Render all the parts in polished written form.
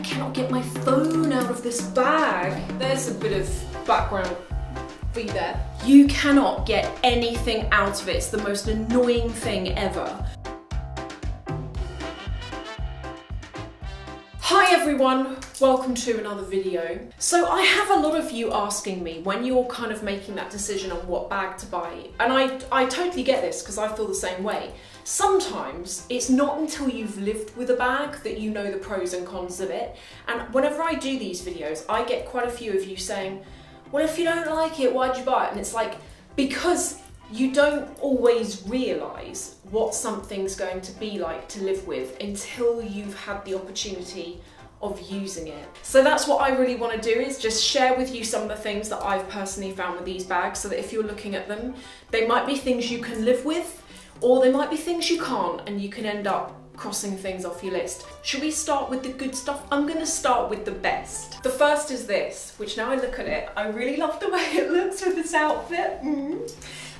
I cannot get my phone out of this bag. There's a bit of background for you there. You cannot get anything out of it. It's the most annoying thing ever. Hi everyone, welcome to another video. So I have a lot of you asking me when you're kind of making that decision on what bag to buy, and I totally get this because I feel the same way. Sometimes it's not until you've lived with a bag that you know the pros and cons of it, and whenever I do these videos I get quite a few of you saying, well, if you don't like it, why'd you buy it? And it's like, because you don't always realise what something's going to be like to live with until you've had the opportunity of using it. So that's what I really want to do, is just share with you some of the things that I've personally found with these bags, so that if you're looking at them, they might be things you can live with, or they might be things you can't, and you can end up crossing things off your list. Should we start with the good stuff? I'm gonna start with the best. The first is this, which now I look at it, I really love the way it looks with this outfit.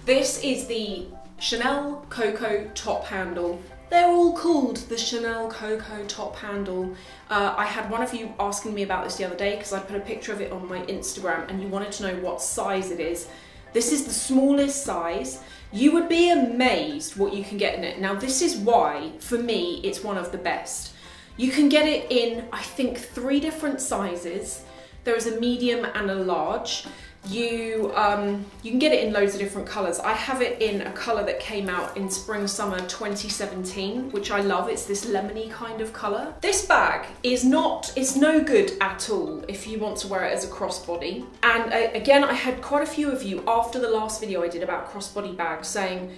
This is the Chanel Coco top handle. They're all called the Chanel Coco top handle. I had one of you asking me about this the other day because I put a picture of it on my Instagram and you wanted to know what size it is. This is the smallest size. You would be amazed what you can get in it. Now this is why, for me, it's one of the best. You can get it in, I think, 3 different sizes. There is a medium and a large. You can get it in loads of different colours. I have it in a colour that came out in spring summer 2017, which I love. It's this lemony kind of colour. This bag is not, it's no good at all if you want to wear it as a crossbody. And again, I had quite a few of you after the last video I did about crossbody bags saying,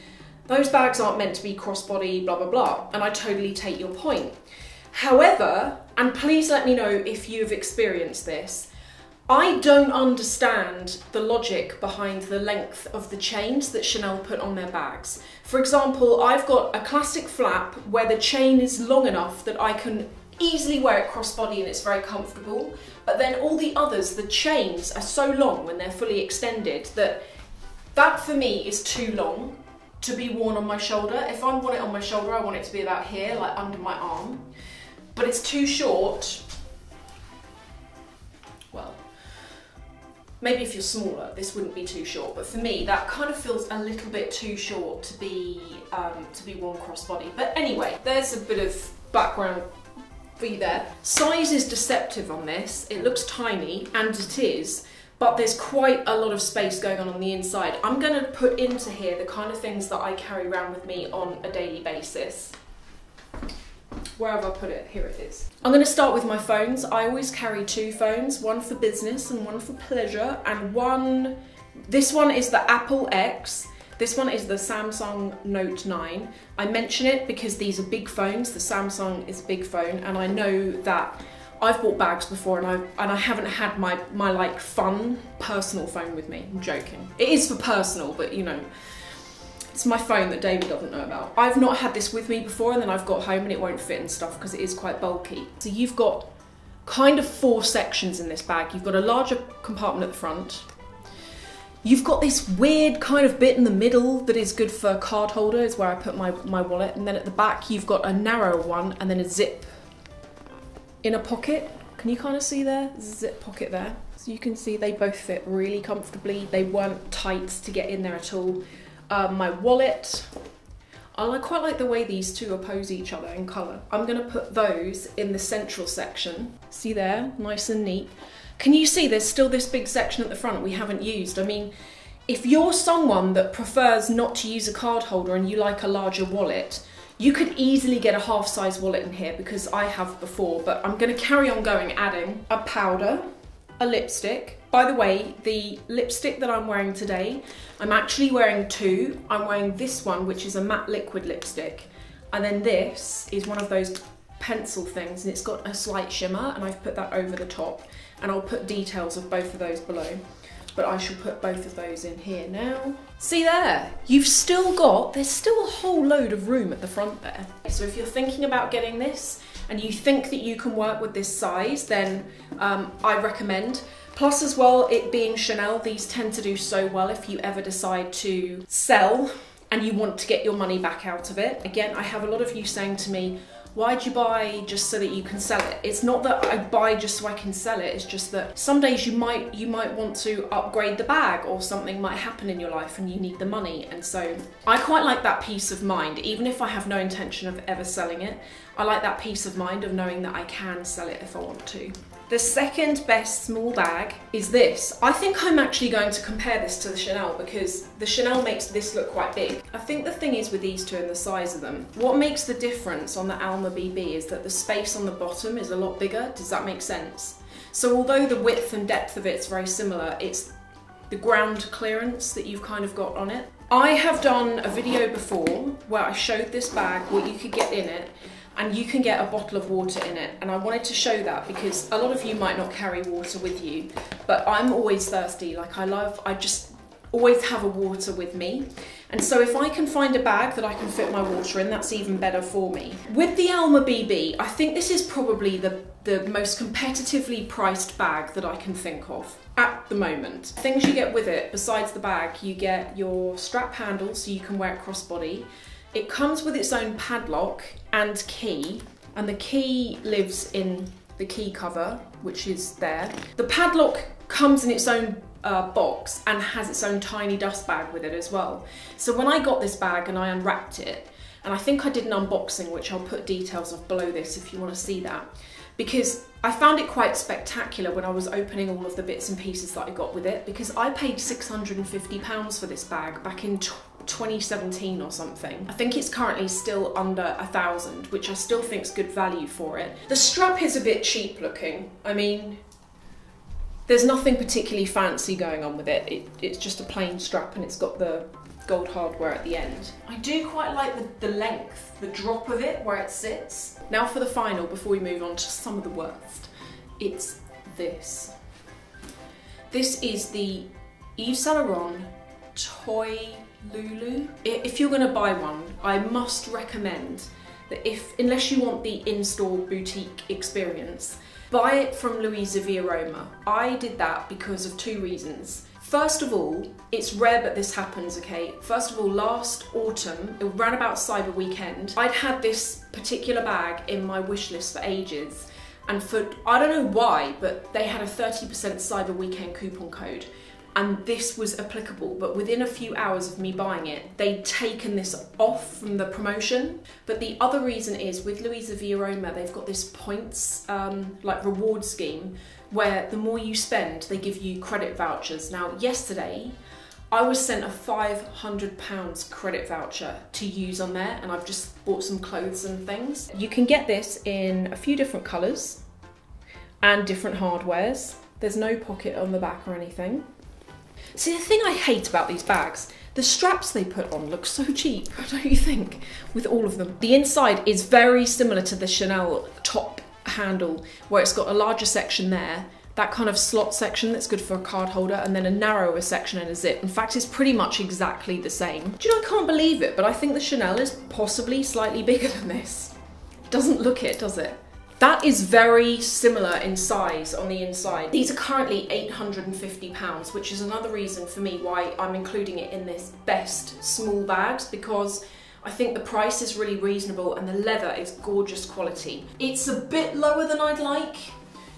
those bags aren't meant to be crossbody, blah, blah, blah. And I totally take your point. However, and please let me know if you've experienced this, I don't understand the logic behind the length of the chains that Chanel put on their bags. For example, I've got a classic flap where the chain is long enough that I can easily wear it crossbody and it's very comfortable, but then all the others, the chains are so long when they're fully extended that that for me is too long to be worn on my shoulder. If I want it on my shoulder, I want it to be about here, like under my arm, but it's too short. Well, maybe if you're smaller, this wouldn't be too short, but for me, that kind of feels a little bit too short to be worn crossbody. But anyway, there's a bit of background for you there. Size is deceptive on this. It looks tiny, and it is, but there's quite a lot of space going on the inside. I'm gonna put into here the kind of things that I carry around with me on a daily basis. Where have I put it? Here it is. I'm going to start with my phones. I always carry 2 phones, one for business and one for pleasure, and one... This one is the Apple X. This one is the Samsung Note 9. I mention it because these are big phones. The Samsung is a big phone, and I know that I've bought bags before and I haven't had my like fun personal phone with me. I'm joking. It is for personal, but you know. It's my phone that David doesn't know about. I've not had this with me before, and then I've got home and it won't fit and stuff because it is quite bulky. So you've got kind of 4 sections in this bag. You've got a larger compartment at the front. You've got this weird kind of bit in the middle that is good for card holders, where I put my wallet. And then at the back, you've got a narrow one and then a zip in a pocket. Can you kind of see there? There's a zip pocket there. So you can see they both fit really comfortably. They weren't tight to get in there at all. My wallet, and I quite like the way these 2 oppose each other in colour. I'm going to put those in the central section. See there? Nice and neat. Can you see there's still this big section at the front we haven't used? I mean, if you're someone that prefers not to use a card holder and you like a larger wallet, you could easily get a half-size wallet in here, because I have before, but I'm going to carry on going, adding a powder, a lipstick. By the way, the lipstick that I'm wearing today, I'm actually wearing 2. I'm wearing this one, which is a matte liquid lipstick, and then this is one of those pencil things, and it's got a slight shimmer, and I've put that over the top, and I'll put details of both of those below, but I shall put both of those in here now. See there? You've still got, there's still a whole load of room at the front there. So if you're thinking about getting this, and you think that you can work with this size, then I recommend. Plus as well, it being Chanel, these tend to do so well if you ever decide to sell and you want to get your money back out of it. Again, I have a lot of you saying to me, Why do you buy just so that you can sell it? It's not that I buy just so I can sell it, it's just that some days you might want to upgrade the bag, or something might happen in your life and you need the money. And so I quite like that peace of mind, even if I have no intention of ever selling it. I like that peace of mind of knowing that I can sell it if I want to. The second best small bag is this. I think I'm actually going to compare this to the Chanel, because the Chanel makes this look quite big. I think the thing is with these two and the size of them, what makes the difference on the Alma BB is that the space on the bottom is a lot bigger. Does that make sense? So although the width and depth of it's very similar, it's the ground clearance that you've kind of got on it. I have done a video before where I showed this bag, what you could get in it, and you can get a bottle of water in it. And I wanted to show that because a lot of you might not carry water with you, but I'm always thirsty. Like I just always have a water with me. And so if I can find a bag that I can fit my water in, that's even better for me. With the Alma BB, I think this is probably the most competitively priced bag that I can think of at the moment. Things you get with it, besides the bag, you get your strap handle so you can wear it crossbody. It comes with its own padlock and key, and the key lives in the key cover, which is there. The padlock comes in its own box and has its own tiny dust bag with it as well. So when I got this bag and I unwrapped it, and I think I did an unboxing, which I'll put details of below this if you want to see that, because I found it quite spectacular when I was opening all of the bits and pieces that I got with it, because I paid £650 for this bag back in 2017 or something. I think it's currently still under 1,000, which I still think is good value for it. The strap is a bit cheap looking. I mean, there's nothing particularly fancy going on with it. It's just a plain strap and it's got the gold hardware at the end. I do quite like the length, the drop of it, where it sits. Now for the final, before we move on to some of the worst, it's this. This is the Yves Saint Laurent toy Lulu. If you're going to buy one, I must recommend that unless you want the in-store boutique experience, buy it from LuisaViaRoma. I did that because of two reasons. First of all, it's rare but this happens, okay? First of all, last autumn, around about Cyber Weekend, I'd had this particular bag in my wish list for ages, and for, I don't know why, but they had a 30% Cyber Weekend coupon code. And this was applicable, but within a few hours of me buying it, they'd taken this off from the promotion. But the other reason is with LuisaViaRoma, they've got this points, like reward scheme, where the more you spend, they give you credit vouchers. Now, yesterday, I was sent a £500 credit voucher to use on there, and I've just bought some clothes and things. You can get this in a few different colours and different hardwares. There's no pocket on the back or anything. See, the thing I hate about these bags, the straps they put on look so cheap, don't you think, with all of them. The inside is very similar to the Chanel top handle, where it's got a larger section there, that kind of slot section that's good for a card holder, and then a narrower section and a zip. In fact, it's pretty much exactly the same. Do you know, I can't believe it, but I think the Chanel is possibly slightly bigger than this. It doesn't look it, does it? That is very similar in size on the inside. These are currently £850, which is another reason for me why I'm including it in this best small bags, because I think the price is really reasonable and the leather is gorgeous quality. It's a bit lower than I'd like.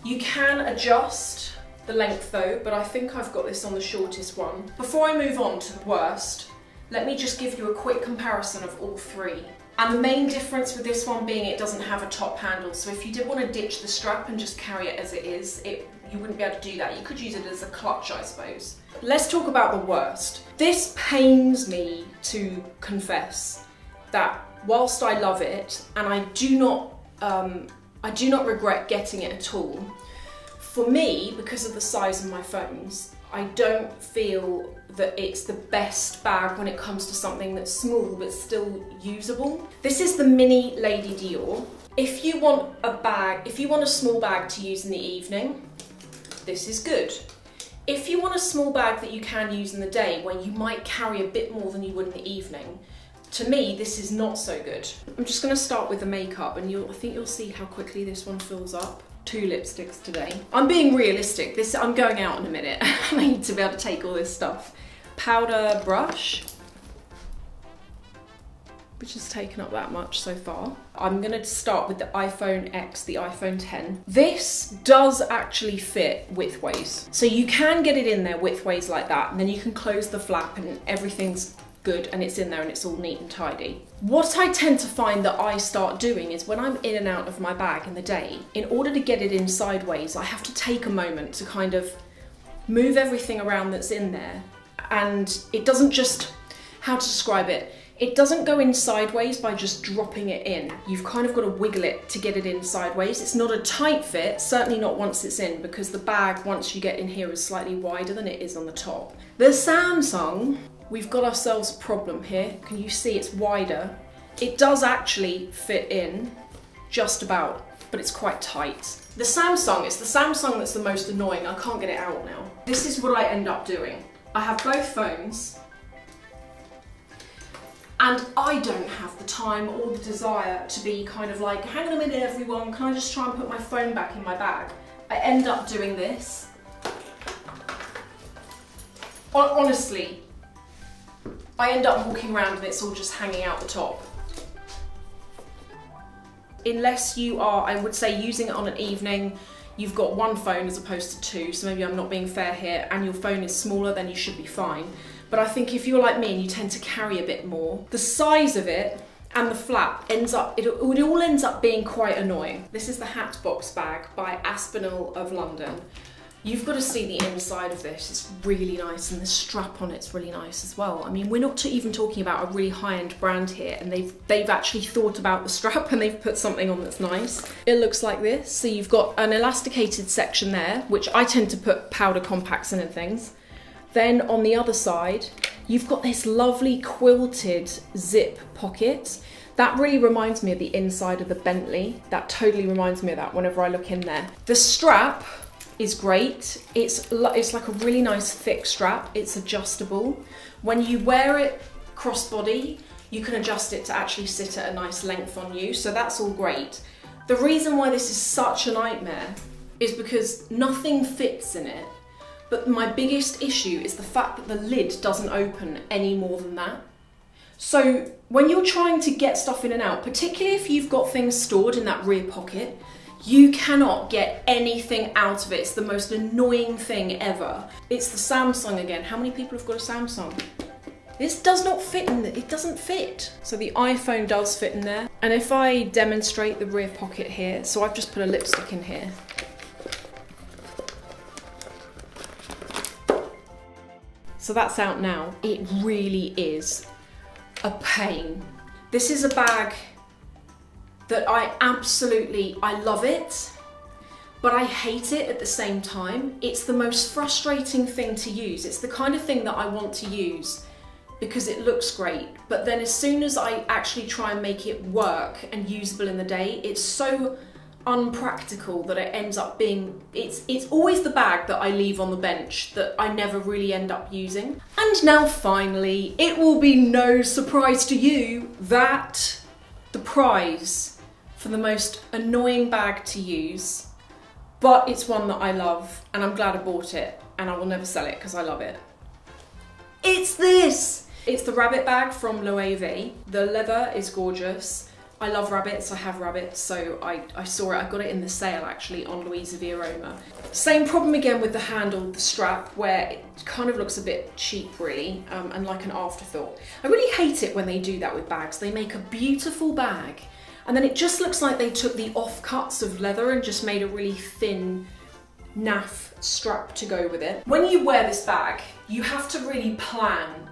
You can adjust the length though, but I think I've got this on the shortest one. Before I move on to the worst, let me just give you a quick comparison of all three. And the main difference with this one being it doesn't have a top handle, so if you did want to ditch the strap and just carry it as it is, you wouldn't be able to do that. You could use it as a clutch, I suppose. Let's talk about the worst. This pains me to confess that whilst I love it, and I do not regret getting it at all, for me, because of the size of my phones, I don't feel that it's the best bag when it comes to something that's small but still usable. This is the Mini Lady Dior. If you want a bag, if you want a small bag to use in the evening, this is good. If you want a small bag that you can use in the day when you might carry a bit more than you would in the evening, to me, this is not so good. I'm just gonna start with the makeup, and I think you'll see how quickly this one fills up. Two lipsticks today. I'm being realistic. I'm going out in a minute. I need to be able to take all this stuff. Powder brush. which has taken up that much so far. I'm gonna start with the iPhone X, the iPhone X. This does actually fit widthways. So you can get it in there widthways like that, and then you can close the flap and everything's good and it's in there and it's all neat and tidy. What I tend to find that I start doing is when I'm in and out of my bag in the day, in order to get it in sideways, I have to take a moment to kind of move everything around that's in there. And it doesn't just, how to describe it? It doesn't go in sideways by just dropping it in. You've kind of got to wiggle it to get it in sideways. It's not a tight fit, certainly not once it's in, because the bag, once you get in here, is slightly wider than it is on the top. The Samsung, we've got ourselves a problem here. Can you see it's wider? It does actually fit in, just about, but it's quite tight. The Samsung, it's the Samsung that's the most annoying. I can't get it out now. This is what I end up doing. I have both phones, and I don't have the time or the desire to be kind of like, hang on a minute everyone, can I just try and put my phone back in my bag? I end up doing this. Honestly, I end up walking around and it's all just hanging out the top. Unless you are, I would say, using it on an evening, you've got one phone as opposed to two, so maybe I'm not being fair here, and your phone is smaller, then you should be fine. But I think if you're like me and you tend to carry a bit more, the size of it and the flap ends up, it all ends up being quite annoying. This is the Hatbox bag by Aspinall of London. You've got to see the inside of this, it's really nice, and the strap on it's really nice as well. I mean, we're not even talking about a really high-end brand here, and they've actually thought about the strap and they've put something on that's nice. It looks like this, so you've got an elasticated section there, which I tend to put powder compacts in and things. Then on the other side, you've got this lovely quilted zip pocket. That really reminds me of the inside of the Bentley. That totally reminds me of that whenever I look in there. The strap is great. It's like a really nice thick strap. It's adjustable. When you wear it crossbody, you can adjust it to actually sit at a nice length on you. So that's all great. The reason why this is such a nightmare is because nothing fits in it. But my biggest issue is the fact that the lid doesn't open any more than that. So when you're trying to get stuff in and out, particularly if you've got things stored in that rear pocket, you cannot get anything out of it. It's the most annoying thing ever. It's the Samsung again. How many people have got a Samsung? This does not fit in there. It doesn't fit. So the iPhone does fit in there. And if I demonstrate the rear pocket here, so I've just put a lipstick in here. So that's out now. It really is a pain. This is a bag that I love it, but I hate it at the same time. It's the most frustrating thing to use. It's the kind of thing that I want to use because it looks great, but then as soon as I actually try and make it work and usable in the day, it's so unpractical that it ends up being, it's always the bag that I leave on the bench that I never really end up using. And now finally, it will be no surprise to you that the prize for the most annoying bag to use, but it's one that I love and I'm glad I bought it and I will never sell it because I love it. It's this! It's the rabbit bag from Loewe. The leather is gorgeous. I love rabbits, I have rabbits, so I saw it, I got it in the sale actually on LuisaViaRoma. Same problem again with the handle, the strap, where it kind of looks a bit cheap really, and like an afterthought. I really hate it when they do that with bags. They make a beautiful bag and then it just looks like they took the off cuts of leather and just made a really thin naff strap to go with it. When you wear this bag, you have to really plan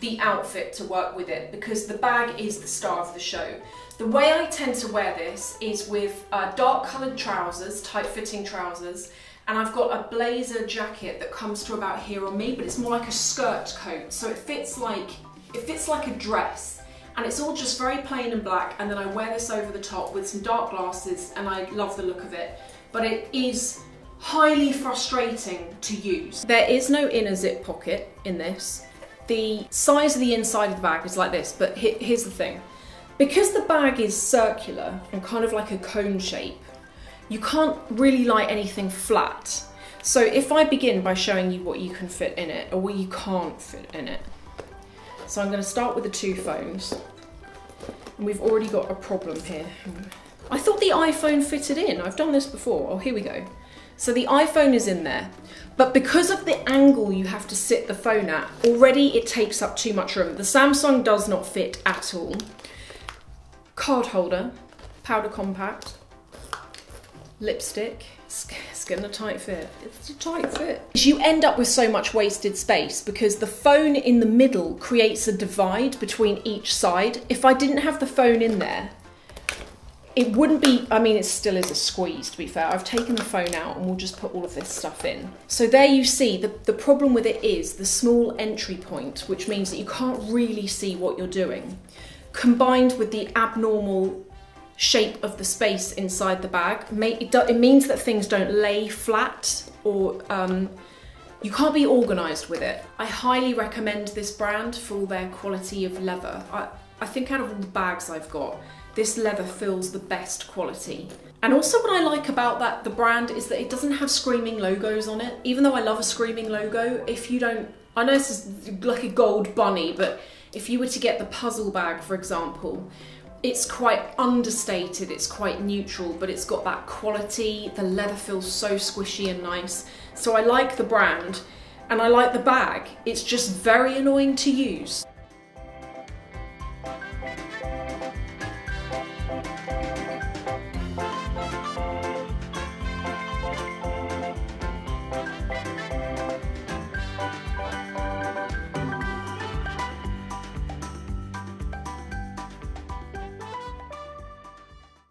the outfit to work with it because the bag is the star of the show. The way I tend to wear this is with dark coloured trousers, tight fitting trousers, and I've got a blazer jacket that comes to about here on me, but it's more like a skirt coat, so it fits like a dress, and it's all just very plain and black, and then I wear this over the top with some dark glasses and I love the look of it, but it is highly frustrating to use. There is no inner zip pocket in this. The size of the inside of the bag is like this, but here's the thing. Because the bag is circular and kind of like a cone shape, you can't really like anything flat. So if I begin by showing you what you can fit in it or what you can't fit in it. So I'm gonna start with the two phones. And we've already got a problem here. I thought the iPhone fitted in. I've done this before. Oh, here we go. So the iPhone is in there, but because of the angle you have to sit the phone at, already it takes up too much room. The Samsung does not fit at all. Card holder, powder compact, lipstick. It's getting a tight fit. It's a tight fit. You end up with so much wasted space because the phone in the middle creates a divide between each side. If I didn't have the phone in there, it wouldn't be, I mean, it still is a squeeze, to be fair. I've taken the phone out and we'll just put all of this stuff in. So there you see, the problem with it is the small entry point, which means that you can't really see what you're doing, combined with the abnormal shape of the space inside the bag. It means that things don't lay flat, or you can't be organised with it. I highly recommend this brand for all their quality of leather. I think out of all the bags I've got, this leather feels the best quality. And also what I like about that, the brand, is that it doesn't have screaming logos on it. Even though I love a screaming logo, if you don't, I know this is like a gold bunny, but if you were to get the puzzle bag, for example, it's quite understated, it's quite neutral, but it's got that quality. The leather feels so squishy and nice. So I like the brand and I like the bag. It's just very annoying to use.